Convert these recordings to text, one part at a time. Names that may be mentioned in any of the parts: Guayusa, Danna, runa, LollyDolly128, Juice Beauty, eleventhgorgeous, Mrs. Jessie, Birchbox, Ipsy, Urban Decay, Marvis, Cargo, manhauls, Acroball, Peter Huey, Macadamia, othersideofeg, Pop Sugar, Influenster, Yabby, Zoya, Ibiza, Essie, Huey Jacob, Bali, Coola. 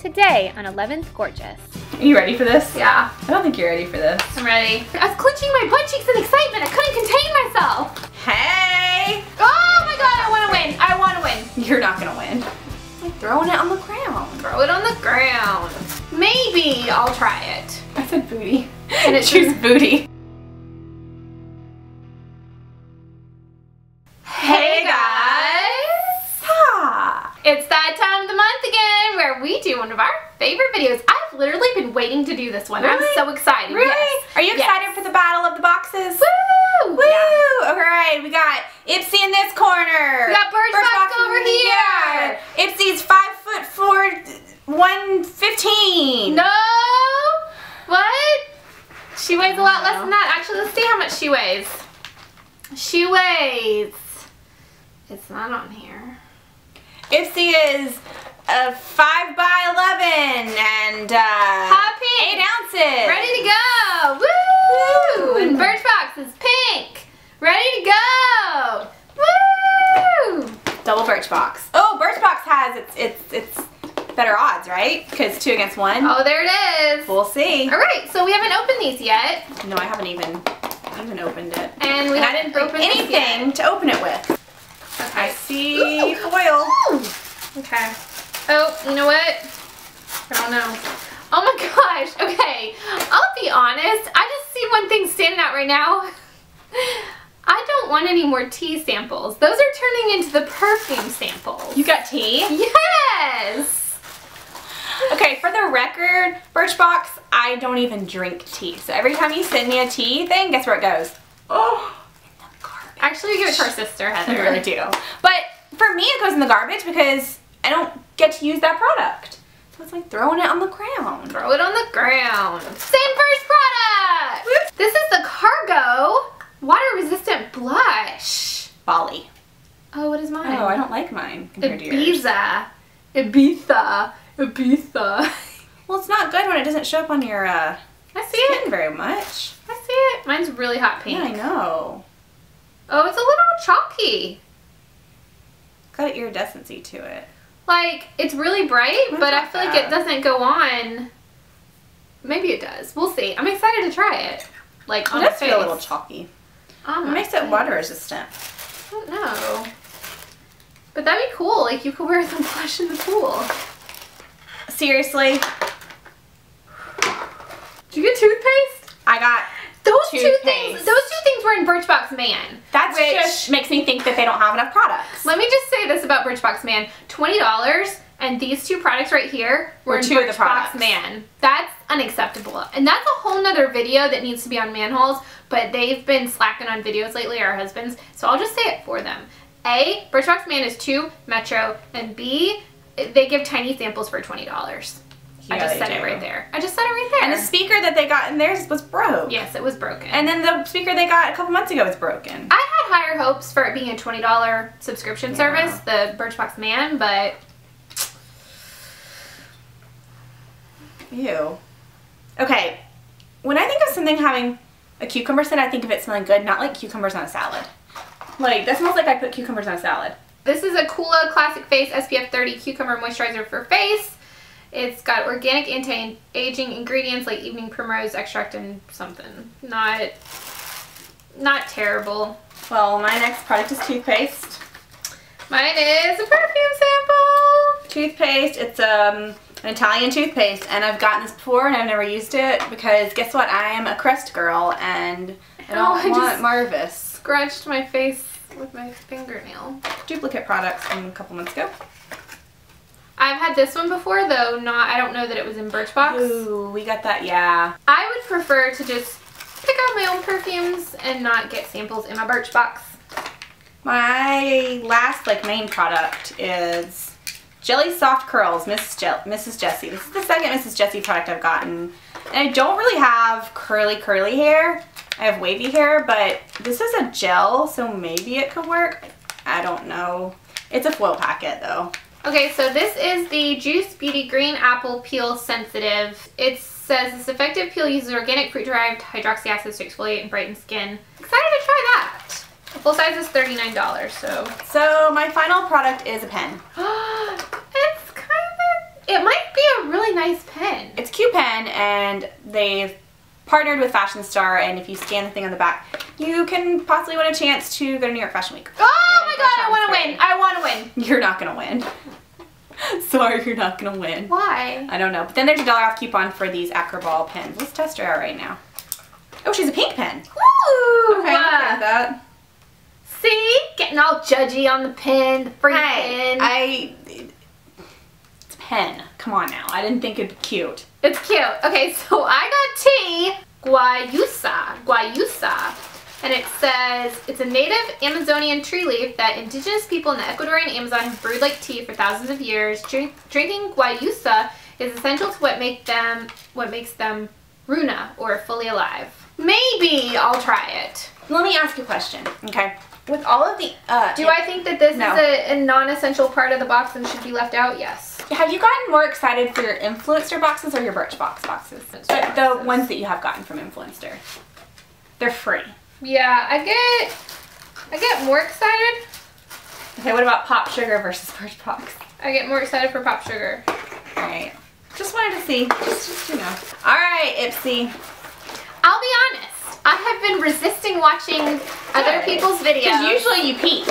today on 11th Gorgeous. Are you ready for this? Yeah. I don't think you're ready for this. I'm ready. I was clenching my butt cheeks in excitement. I couldn't contain myself. Hey! Oh my god, I wanna win. I wanna win. You're not gonna win. I'm throwing it on the ground. Throw it on the ground. Maybe I'll try it. I said booty. And it's Juice Booty. Hey guys! Ha! It's that time of the month again where we do one of our favorite videos. I've literally been waiting to do this one. Really? I'm so excited. Really? Yes. Are you excited for the battle of the boxes? Woo! Woo! Yeah. Alright, we got Ipsy in this corner. We got Birchbox over here. Ipsy's 5'4", 115. No! What? She weighs a lot less than that. Actually, let's see how much she weighs. She weighs... It's not on here. Ipsy is 5'11" and 8 ounces. Ready to go! Woo! Woo! And Birchbox is pink. Ready to go! Woo! Double Birchbox. Oh, Birchbox has its better odds, right? Because 2 against 1. Oh, there it is. We'll see. All right, so we haven't opened these yet. No, I haven't even opened it. And I didn't open anything to open it with. Okay. I see foil. Ooh. Okay. Oh, you know what? I don't know. Oh my gosh. Okay. I'll be honest. I just see one thing standing out right now. I don't want any more tea samples. Those are turning into the perfume samples. You got tea? Yes. Okay, for the record, Birchbox, I don't even drink tea. So every time you send me a tea thing, guess where it goes? Oh, in the garbage. Actually, we give it to our sister, Heather. We really do. But for me, it goes in the garbage because I don't get to use that product. So it's like throwing it on the ground. Throw it on the ground. Same first product! Whoop. This is the Cargo Water-Resistant Blush. Bali. Oh, what is mine? Oh, I don't like mine compared to yours. Ibiza. Well, it's not good when it doesn't show up on your skin very much. I see it. Mine's really hot pink. Yeah, I know. Oh, it's a little chalky. Got an iridescency to it. Like, it's really bright, but I feel like it doesn't go on. Maybe it does. We'll see. I'm excited to try it. Like, it does feel a little chalky. It makes it water resistant. I don't know. But that'd be cool. Like, you could wear some blush in the pool. Seriously. Did you get toothpaste? I got those two things were in Birchbox Man. That's which just makes me think that they don't have enough products. Let me just say this about Birchbox Man. $20 and these two products right here were in Birchbox Man. That's unacceptable. And that's a whole nother video that needs to be on manhauls, but they've been slacking on videos lately, our husbands, so I'll just say it for them. A, Birchbox Man is 2 Metro, and B, they give tiny samples for $20. Yeah, I just said it right there. I just said it right there. And the speaker that they got in theirs was broke. Yes, it was broken. And then the speaker they got a couple months ago was broken. I had higher hopes for it being a $20 subscription service, the Birchbox Man, but... Ew. Okay. When I think of something having a cucumber scent, I think of it smelling good, not like cucumbers on a salad. Like, that smells like I put cucumbers on a salad. This is a Coola Classic Face SPF 30 Cucumber Moisturizer for Face. It's got organic anti-aging ingredients like evening primrose extract and something. Not terrible. Well, my next product is toothpaste. Mine is a perfume sample. Toothpaste. It's an Italian toothpaste, and I've gotten this before and I've never used it because guess what? I am a crest girl and I don't want Marvis. Scratched my face with my fingernail. Duplicate products from a couple months ago. I've had this one before though, I don't know that it was in Birchbox. Ooh, we got that, yeah. I would prefer to just pick out my own perfumes and not get samples in my Birchbox. My last main product is Jelly Soft Curls, Mrs. Jessie. This is the second Mrs. Jessie product I've gotten. And I don't really have curly hair. I have wavy hair, but this is a gel, so maybe it could work. I don't know. It's a foil packet, though. Okay, so this is the Juice Beauty Green Apple Peel Sensitive. It says this effective peel uses organic fruit-derived hydroxy acids to exfoliate and brighten skin. Excited to try that. The full size is $39, so. So my final product is a pen. It's kind of, it might be a really nice pen. It's a cute pen, and they've partnered with Fashion Star, and if you scan the thing on the back, you can possibly win a chance to go to New York Fashion Week. Oh my god, I want to win! I want to win! You're not going to win. Sorry, you're not going to win. Why? I don't know. But then there's a $1 off coupon for these Acroball pens. Let's test her out right now. Oh, she's a pink pen. Ooh! Okay, I'm that. See? Getting all judgy on the pen, the free pen. It's a pen. Come on now. I didn't think it'd be cute. It's cute. Okay, so I got tea. Guayusa. And it says, it's a native Amazonian tree leaf that indigenous people in the Ecuadorian Amazon have brewed like tea for thousands of years. Drinking guayusa is essential to what makes them runa, or fully alive. Maybe I'll try it. Let me ask you a question. Okay. With all of the... do I think that this is a non-essential part of the box and should be left out? Yes. Have you gotten more excited for your Influenster boxes or your Birchbox boxes? The ones that you have gotten from Influenster. They're free. Yeah, I get more excited. Okay, what about Pop Sugar versus Birchbox? I get more excited for Pop Sugar. All right. Just wanted to see. Just you know. All right, Ipsy. I'll be honest. I have been resisting watching other people's videos. Because usually you peek.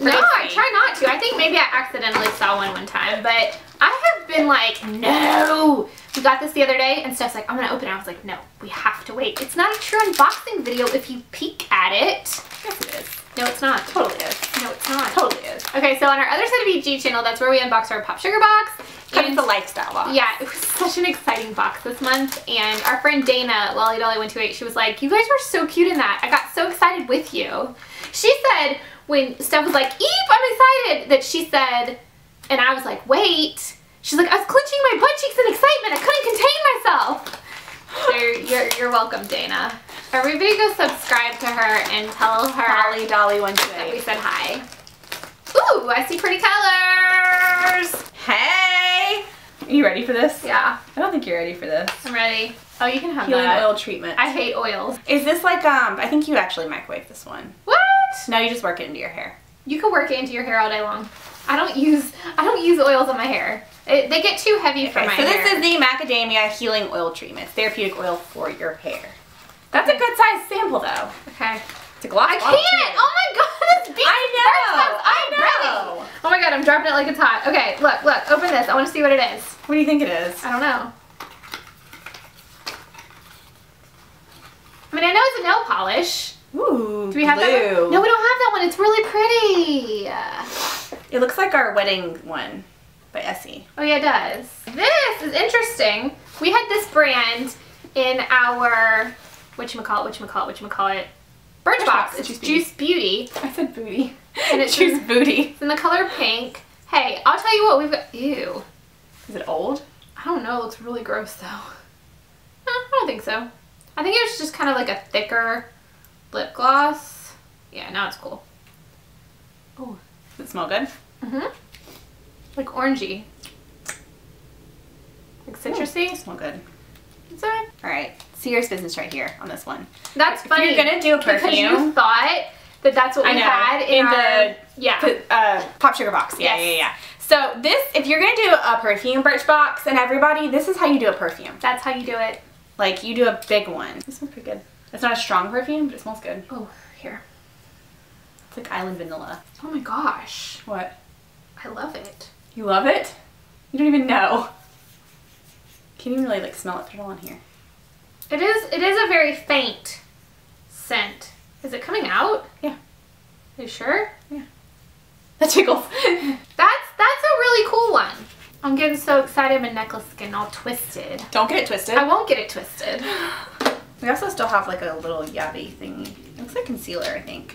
No, I try not to. I think maybe I accidentally saw one time, but I have been like, no. We got this the other day, and Steph's like, I'm going to open it. I was like, no, we have to wait. It's not a true unboxing video if you peek at it. Yes, it is. No, it's not. Totally is. No, it's not. Totally is. Okay, so on our Other Side of EG channel, that's where we unbox our Pop Sugar box. It's a lifestyle box. Yeah, it was such an exciting box this month. And our friend Dana, LollyDolly128, she was like, you guys were so cute in that. I got so excited with you. She said, when Steph was like, Eep, I'm excited, that she said, and I was like, wait. She's like, I was clenching my butt cheeks in excitement. I couldn't contain myself. You're welcome, Dana. Everybody go subscribe to her and tell her LollyDolly128 that we said hi. Ooh, I see pretty colors. Hey. Are you ready for this? Yeah. I don't think you're ready for this. I'm ready. Oh, you can have healing that. Oil treatment. I hate oils. Is this like, I think you actually microwave this one. What? No, you just work it into your hair. You can work it into your hair all day long. I don't use oils on my hair. They get too heavy for my hair. So this is the Macadamia Healing Oil Treatment. Therapeutic oil for your hair. That's a good size sample though. Okay. It's a gloss. I can't! Oh my god, this beats I know! Oh my god, I'm dropping it like it's hot. Okay, look, look. Open this. I want to see what it is. What do you think it is? I don't know. I mean, I know it's a nail polish. Ooh, do we have blue. That one? No, we don't have that one. It's really pretty. It looks like our wedding one by Essie. Oh yeah, it does. This is interesting. We had this brand in our whatchamacallit, Birchbox. It's Juice Beauty. I said booty. And it's Juice Booty. It's in the color pink. Hey, I'll tell you what, we've got, ew. Is it old? I don't know, it looks really gross though. No, I don't think so. I think it was just kind of like a thicker lip gloss. Yeah, now it's cool. Oh, does it smell good? Mm-hmm. Like orangey. Like citrusy. Ooh, smell good. It's alright. Alright, serious business right here on this one. That's funny. If you're gonna do a perfume. Because you thought that that's what we had in our, Pop Sugar box. Yeah, yes. Yeah. So this, if you're gonna do a perfume, Birchbox and everybody, this is how you do a perfume. That's how you do it. Like you do a big one. This one's pretty good. It's not a strong perfume, but it smells good. Oh, here. It's like island vanilla. Oh my gosh. What? I love it. You love it? You don't even know. Can you really like smell it? Put it all on here. It is a very faint scent. Is it coming out? Yeah. Are you sure? Yeah. That tickles. that's a really cool one. I'm getting so excited my necklace is getting all twisted. Don't get it twisted. I won't get it twisted. We also still have like a little Yabby thingy. It looks like concealer, I think.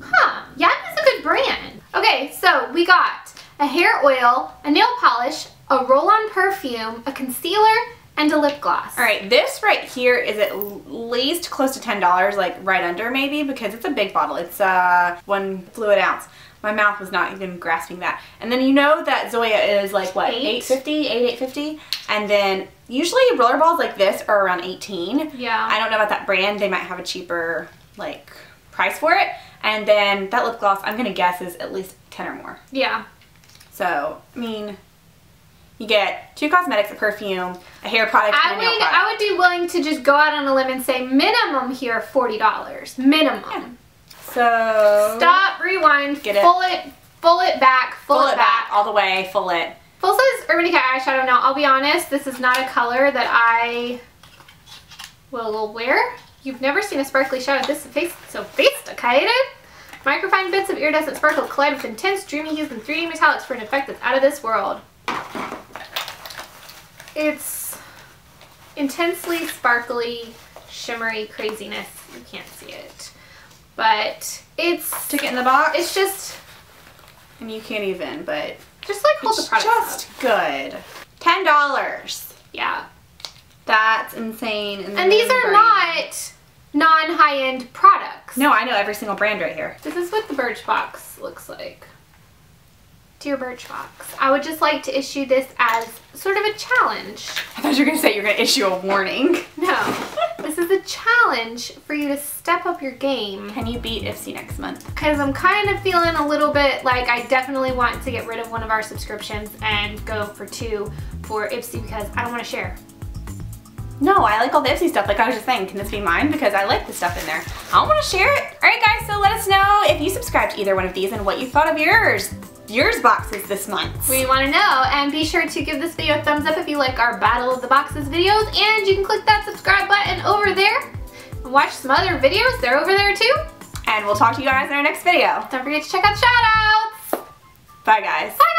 Huh. Yabby's a good brand. Okay, so we got a hair oil, a nail polish, a roll-on perfume, a concealer, and a lip gloss. All right, this right here is at least close to $10, like right under maybe, because it's a big bottle. It's 1 fluid ounce. My mouth was not even grasping that. And then you know that Zoya is like, what, $8.50? And then usually rollerballs like this are around $18. Yeah. I don't know about that brand. They might have a cheaper, like, price for it. And then that lip gloss, I'm going to guess, is at least $10 or more. Yeah. So, I mean, You get two cosmetics, a perfume, a hair product, and a nail product. I would be willing to just go out on a limb and say minimum here $40. Minimum. Yeah. So stop, rewind, get it. Full it back. All the way, full it. Full size Urban Decay eyeshadow. Now, I'll be honest, this is not a color that I will wear. You've never seen a sparkly shot of this face, so sophisticated. Microfine bits of iridescent sparkle collide with intense, dreamy hues and 3D metallics for an effect that's out of this world. It's intensely sparkly, shimmery craziness. You can't see it. But it's... Took it in the box? It's just... And you can't even, but... Just like hold the product up. It's just good. $10. Yeah. That's insane. And these are not non-high-end products. No, I know every single brand right here. This is what the Birchbox looks like. Dear Birchbox, I would just like to issue this as sort of a challenge. I thought you were going to say you're going to issue a warning. No. This is a challenge for you to step up your game. Can you beat Ipsy next month? Because I'm kind of feeling a little bit like I definitely want to get rid of one of our subscriptions and go for two for Ipsy because I don't want to share. No, I like all the Ipsy stuff. Like I was just saying, can this be mine? Because I like the stuff in there. I don't want to share it. All right, guys, so let us know if you subscribed to either one of these and what you thought of yours boxes this month. We want to know, and be sure to give this video a thumbs up if you like our Battle of the Boxes videos, and you can click that subscribe button over there and watch some other videos. They're over there too. And we'll talk to you guys in our next video. Don't forget to check out shout outs. Bye, guys. Bye.